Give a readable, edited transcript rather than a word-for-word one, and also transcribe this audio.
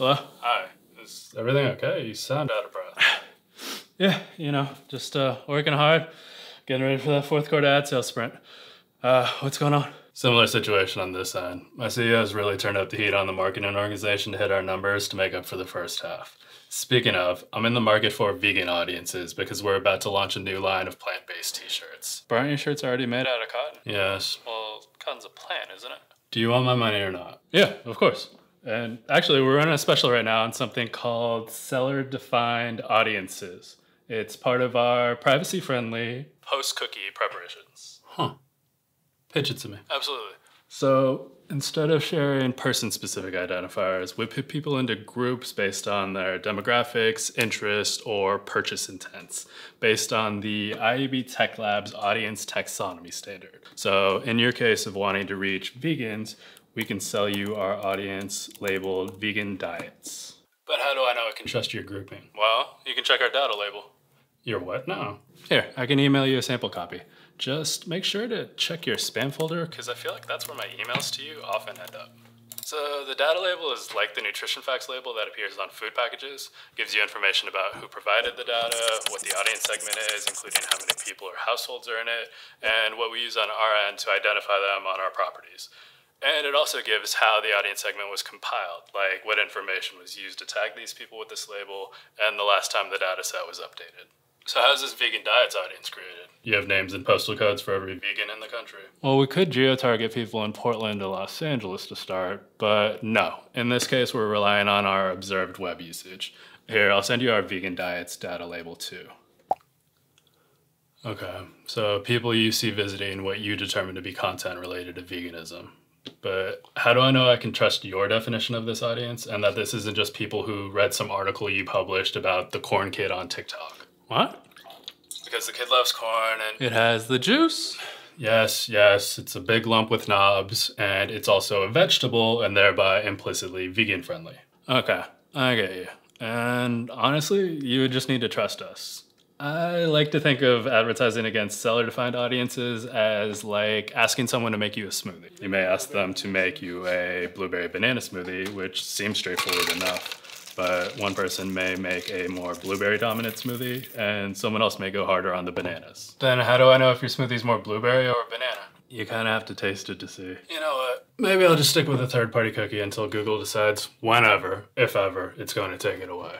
Hello? Hi. Is everything okay? You sound out of breath. Yeah, you know, just working hard, getting ready for that fourth quarter ad sales sprint. What's going on? Similar situation on this end. My CEO has really turned up the heat on the marketing organization to hit our numbers to make up for the first half. Speaking of, I'm in the market for vegan audiences because we're about to launch a new line of plant-based t-shirts. But aren't your shirts already made out of cotton? Yes. Well, cotton's a plant, isn't it? Do you want my money or not? Yeah, of course. And actually, we're running a special right now on something called Seller-Defined Audiences. It's part of our privacy-friendly post-cookie preparations. Huh. Pitch it to me. Absolutely. So instead of sharing person-specific identifiers, we put people into groups based on their demographics, interest, or purchase intents, based on the IAB Tech Lab's audience taxonomy standard. So in your case of wanting to reach vegans, we can sell you our audience labeled vegan diets. But how do I know I can trust your grouping? Well, you can check our data label. Your what now? Here, I can email you a sample copy. Just make sure to check your spam folder because I feel like that's where my emails to you often end up. So the data label is like the nutrition facts label that appears on food packages. It gives you information about who provided the data, what the audience segment is, including how many people or households are in it, and what we use on our end to identify them on our properties. And it also gives how the audience segment was compiled, like what information was used to tag these people with this label, and the last time the data set was updated. So how's this vegan diets audience created? You have names and postal codes for every vegan in the country. Well, we could geo-target people in Portland or Los Angeles to start, but no. In this case, we're relying on our observed web usage. Here, I'll send you our vegan diets data label too. Okay, so people you see visiting what you determine to be content related to veganism. But how do I know I can trust your definition of this audience and that this isn't just people who read some article you published about the corn kid on TikTok? What? Because the kid loves corn and... it has the juice. Yes, yes, it's a big lump with knobs, and it's also a vegetable and thereby implicitly vegan-friendly. Okay, I get you. And honestly, you would just need to trust us. I like to think of advertising against seller-defined audiences as like asking someone to make you a smoothie. You may ask them to make you a blueberry banana smoothie, which seems straightforward enough, but one person may make a more blueberry-dominant smoothie, and someone else may go harder on the bananas. Then how do I know if your smoothie's more blueberry or banana? You kind of have to taste it to see. You know what? Maybe I'll just stick with a third-party cookie until Google decides whenever, if ever, it's going to take it away.